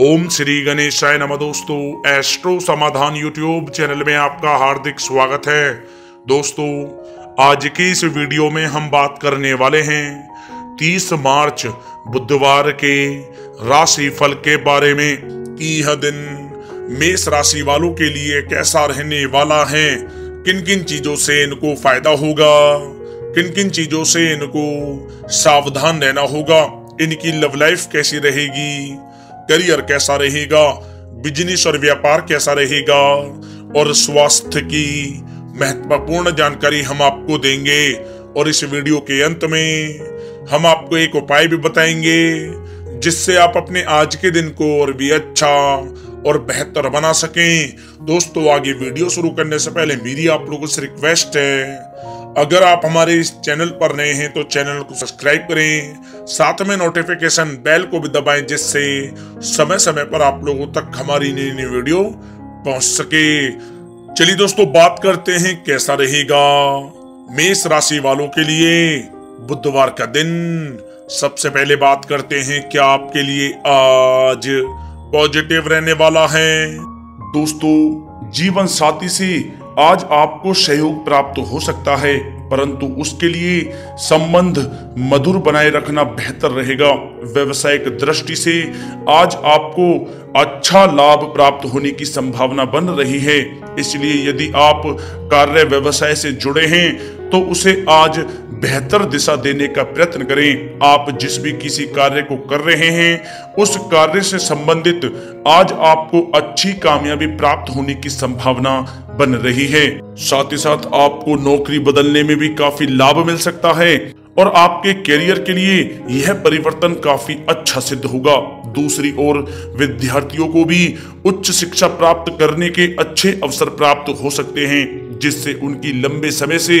ओम श्री गणेशाय नमः। दोस्तों, एस्ट्रो समाधान यूट्यूब चैनल में आपका हार्दिक स्वागत है। दोस्तों, आज की इस वीडियो में हम बात करने वाले हैं 30 मार्च बुधवार के राशिफल के बारे में कि यह दिन मेष राशि वालों के लिए कैसा रहने वाला है, किन किन चीजों से इनको फायदा होगा, किन किन चीजों से इनको सावधान रहना होगा, इनकी लव लाइफ कैसी रहेगी, करियर कैसा रहेगा, बिजनेस और व्यापार कैसा रहेगा और स्वास्थ्य की महत्वपूर्ण जानकारी हम आपको देंगे। और इस वीडियो के अंत में हम आपको एक उपाय भी बताएंगे जिससे आप अपने आज के दिन को और भी अच्छा और बेहतर बना सकें। दोस्तों, आगे वीडियो शुरू करने से पहले मेरी आप लोगों से रिक्वेस्ट है, अगर आप हमारे इस चैनल पर नए हैं तो चैनल को सब्सक्राइब करें, साथ में नोटिफिकेशन बेल को भी दबाएं जिससे समय समय पर आप लोगों तक हमारी नई नई वीडियो पहुंच सके। चलिए दोस्तों, बात करते हैं कैसा रहेगा मेष राशि वालों के लिए बुधवार का दिन। सबसे पहले बात करते हैं क्या आपके लिए आज पॉजिटिव रहने वाला है। दोस्तों, जीवन साथी से आज आपको सहयोग प्राप्त हो सकता है, परंतु उसके लिए संबंध मधुर बनाए रखना बेहतर रहेगा। व्यवसायिक दृष्टि से आज आपको अच्छा लाभ प्राप्त होने की संभावना बन रही है, इसलिए यदि आप कार्य व्यवसाय से जुड़े हैं तो उसे आज बेहतर दिशा देने का प्रयत्न करें। आप जिस भी किसी कार्य को कर रहे हैं उस कार्य से संबंधित आज आपको अच्छी कामयाबी प्राप्त होने की संभावना बन रही है। साथ ही साथ आपको नौकरी बदलने में भी काफी लाभ मिल सकता है और आपके करियर के लिए यह परिवर्तन काफी अच्छा सिद्ध होगा। दूसरी ओर विद्यार्थियों को भी उच्च शिक्षा प्राप्त करने के अच्छे अवसर प्राप्त हो सकते हैं, जिससे उनकी लंबे समय से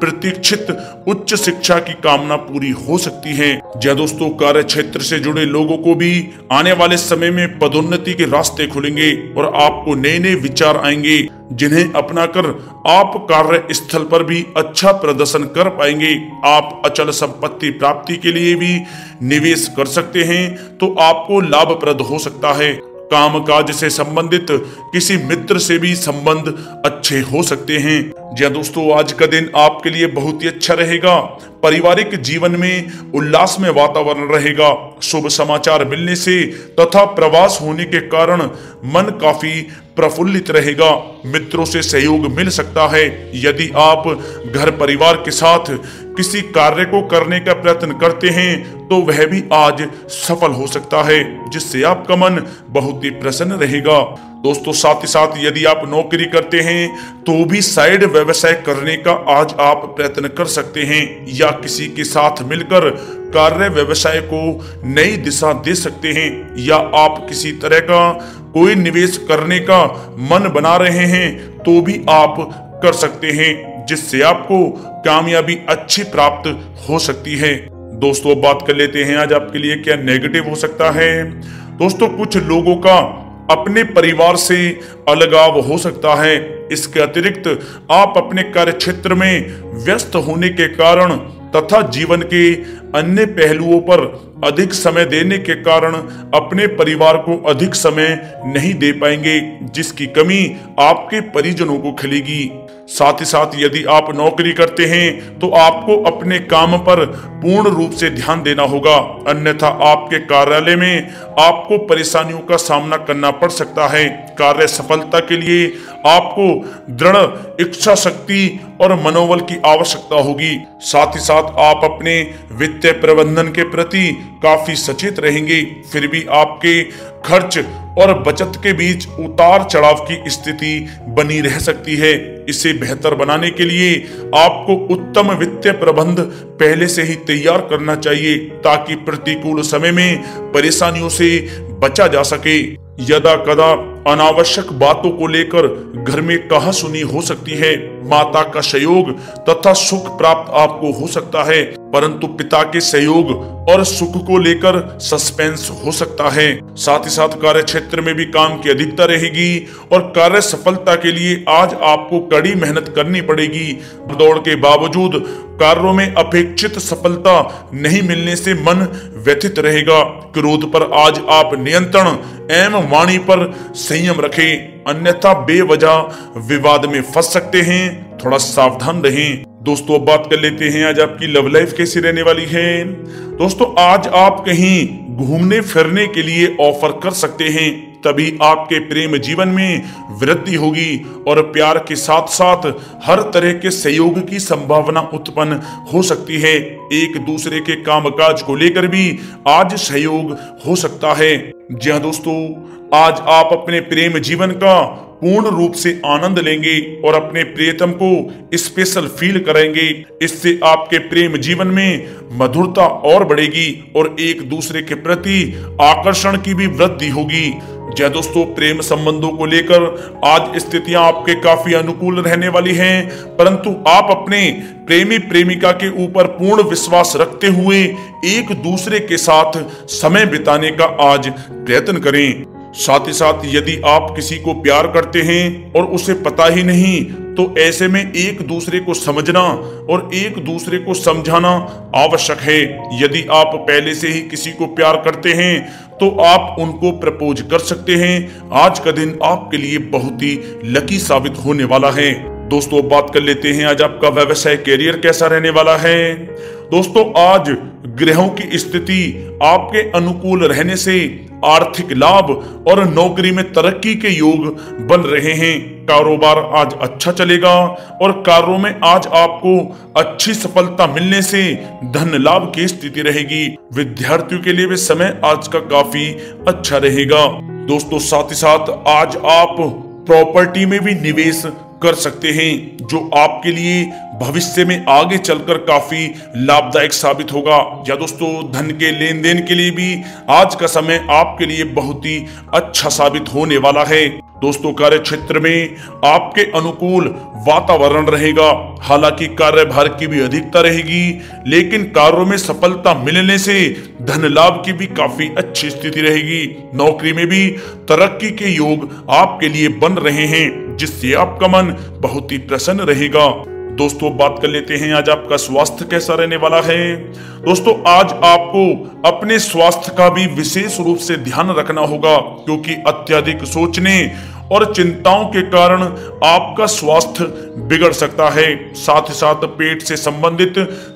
प्रतीक्षित उच्च शिक्षा की कामना पूरी हो सकती है। जय दोस्तों, कार्य क्षेत्र से जुड़े लोगों को भी आने वाले समय में पदोन्नति के रास्ते खुलेंगे और आपको नए नए विचार आएंगे जिन्हें अपनाकर आप कार्य स्थल पर भी अच्छा प्रदर्शन कर पाएंगे। आप अचल संपत्ति प्राप्ति के लिए भी निवेश कर सकते हैं तो आपको लाभप्रद हो सकता है। कामकाज से संबंधित किसी मित्र से भी संबंध अच्छे हो सकते हैं। जी दोस्तों, आज का दिन आपके लिए बहुत ही अच्छा रहेगा। पारिवारिक जीवन में उल्लास में वातावरण रहेगा। शुभ समाचार मिलने से तथा प्रवास होने के कारण मन काफी प्रफुल्लित रहेगा। मित्रों से सहयोग मिल सकता है। यदि आप घर परिवार के साथ किसी कार्य को करने का प्रयत्न करते हैं तो वह भी आज सफल हो सकता है, जिससे आपका मन बहुत ही प्रसन्न रहेगा। दोस्तों, साथ ही साथ यदि आप नौकरी करते हैं तो भी साइड व्यवसाय करने का आज आप प्रयत्न कर सकते हैं या किसी के साथ मिलकर कार्य व्यवसाय को नई दिशा दे सकते हैं, या आप किसी तरह का कोई निवेश करने का मन बना रहे हैं तो भी आप कर सकते हैं, जिससे आपको कामयाबी अच्छी प्राप्त हो सकती है। दोस्तों, बात कर लेते हैं आज आपके लिए क्या नेगेटिव हो सकता है। दोस्तों, कुछ लोगों का अपने परिवार से अलगाव हो सकता है। इसके अतिरिक्त आप अपने कार्य क्षेत्र में व्यस्त होने के कारण तथा जीवन के अन्य पहलुओं पर अधिक समय देने के कारण अपने परिवार को अधिक समय नहीं दे पाएंगे, जिसकी कमी आपके परिजनों को खलेगी। साथ ही साथ यदि आप नौकरी करते हैं तो आपको अपने काम पर पूर्ण रूप से ध्यान देना होगा, अन्यथा आपके कार्यालय में आपको परेशानियों का सामना करना पड़ सकता है। कार्य सफलता के लिए आपको दृढ़ इच्छा शक्ति और मनोबल की आवश्यकता होगी। साथ ही साथ आप अपने वित्तीय प्रबंधन के प्रति काफी सचेत रहेंगे, फिर भी आपके खर्च और बचत के बीच उतार चढ़ाव की स्थिति बनी रह सकती है। इसे बेहतर बनाने के लिए आपको उत्तम वित्तीय प्रबंध पहले से ही तैयार करना चाहिए ताकि प्रतिकूल समय में परेशानियों से बचा जा सके। यदा कदा अनावश्यक बातों को लेकर घर में कहासुनी हो सकती है। माता का सहयोग तथा सुख प्राप्त आपको हो सकता है, परंतु पिता के सहयोग और सुख को लेकर सस्पेंस हो सकता है। साथ ही साथ कार्य क्षेत्र में भी काम की अधिकता रहेगी और कार्य सफलता के लिए आज आपको कड़ी मेहनत करनी पड़ेगी। दौड़ के बावजूद कार्यों में अपेक्षित सफलता नहीं मिलने से मन व्यथित रहेगा। क्रोध पर आज आप नियंत्रण एवं वाणी पर संयम रखें, अन्यथा बेवजह विवाद में फंस सकते हैं। थोड़ा सावधान रहें। दोस्तों, अब बात कर लेते हैं आज आपकी लव लाइफ कैसी रहने वाली है। दोस्तों, आज आप कहीं घूमने फिरने के लिए ऑफर कर सकते हैं, तभी आपके प्रेम जीवन में वृद्धि होगी और प्यार के साथ साथ हर तरह के सहयोग की संभावना उत्पन्न हो सकती है। एक दूसरे के कामकाज को लेकर भी आज सहयोग हो सकता है। जी हाँ दोस्तों, आज आप अपने प्रेम जीवन का पूर्ण रूप से आनंद लेंगे और अपने प्रियतम को स्पेशल फील करेंगे। इससे आपके प्रेम जीवन में मधुरता और बढ़ेगी और एक दूसरे के प्रति आकर्षण की भी वृद्धि होगी। जय दोस्तों, प्रेम संबंधों को लेकर आज स्थितियां आपके काफी अनुकूल रहने वाली हैं, परंतु आप अपने प्रेमी प्रेमिका के ऊपर पूर्ण विश्वास रखते हुए एक दूसरे के साथ समय बिताने का आज प्रयत्न करें। साथ ही साथ यदि आप किसी को प्यार करते हैं और उसे पता ही नहीं, तो ऐसे में एक दूसरे को समझना और एक दूसरे को समझाना आवश्यक है। यदि आप पहले से ही किसी को प्यार करते हैं तो आप उनको प्रपोज कर सकते हैं। आज का दिन आपके लिए बहुत ही लकी साबित होने वाला है। दोस्तों, बात कर लेते हैं आज आपका व्यवसाय कैरियर कैसा रहने वाला है। दोस्तों, आज ग्रहों की स्थिति आपके अनुकूल रहने से आर्थिक लाभ और नौकरी में तरक्की के योग बन रहे हैं। कारोबार आज अच्छा चलेगा और कार्यों में आज आपको अच्छी सफलता मिलने से धन लाभ की स्थिति रहेगी। विद्यार्थियों के लिए भी समय आज का काफी अच्छा रहेगा। दोस्तों, साथ ही साथ आज आप प्रॉपर्टी में भी निवेश कर सकते हैं, जो आपके लिए भविष्य में आगे चलकर काफी लाभदायक साबित होगा। या दोस्तों, धन के लेन देन के लिए भी आज का समय आपके लिए बहुत ही अच्छा साबित होने वाला है। दोस्तों, कार्य क्षेत्र में आपके अनुकूल वातावरण रहेगा, हालांकि कार्यभार की भी अधिकता रहेगी, लेकिन कार्यों में सफलता मिलने से धन लाभ की भी काफी अच्छी स्थिति रहेगी। नौकरी में भी तरक्की के योग आपके लिए बन रहे हैं, जिससे आपका मन बहुत ही प्रसन्न रहेगा। दोस्तों, बात कर लेते हैं आज आपका स्वास्थ्य कैसा रहने वाला है। दोस्तों, आज आपको अपने स्वास्थ्य का भी विशेष रूप से ध्यान रखना होगा, क्योंकि अत्यधिक सोचने और चिंताओं के कारण आपका स्वास्थ्य बिगड़ सकता है। साथ ही साथ पेट से संबंधित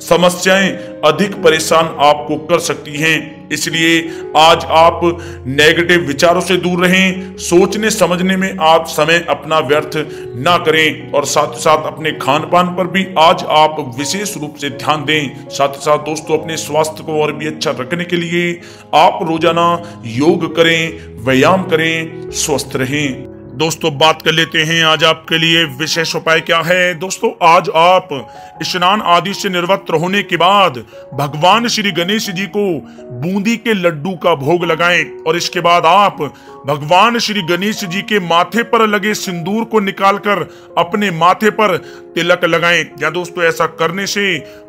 समस्याएं अधिक परेशान आपको कर सकती हैं, इसलिए आज आप नेगेटिव विचारों से दूर रहें। सोचने समझने में आप समय अपना व्यर्थ ना करें और साथ ही साथ अपने खान पान पर भी आज आप विशेष रूप से ध्यान दें। साथ ही साथ दोस्तों, अपने स्वास्थ्य को और भी अच्छा रखने के लिए आप रोजाना योग करें, व्यायाम करें, स्वस्थ रहें। दोस्तों, बात कर लेते हैं आज आपके लिए विशेष उपाय क्या है। दोस्तों, आज आप स्नान आदि से निवृत्त होने के बाद भगवान श्री गणेश जी को बूंदी के लड्डू का भोग लगाएं और इसके बाद आप भगवान श्री गणेश जी के माथे पर लगे सिंदूर को निकालकर अपने माथे पर तिलक लगाएं। या दोस्तों, ऐसा करने से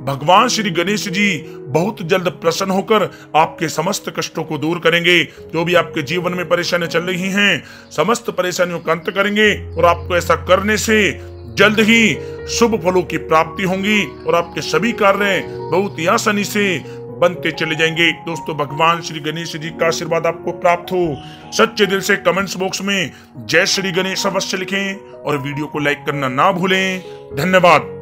भगवान श्री गणेश जी बहुत जल्द प्रसन्न होकर आपके समस्त कष्टों को दूर करेंगे। जो भी आपके जीवन में परेशानियां चल रही हैं, समस्त परेशानियों अंत करेंगे और आपको ऐसा करने से जल्द ही शुभ फलों की प्राप्ति होगी और आपके सभी कार्य बहुत ही आसानी से बनते चले जाएंगे। दोस्तों, भगवान श्री गणेश जी का आशीर्वाद आपको प्राप्त हो। सच्चे दिल से कमेंट्स बॉक्स में जय श्री गणेश अवश्य लिखें और वीडियो को लाइक करना ना भूलें। धन्यवाद।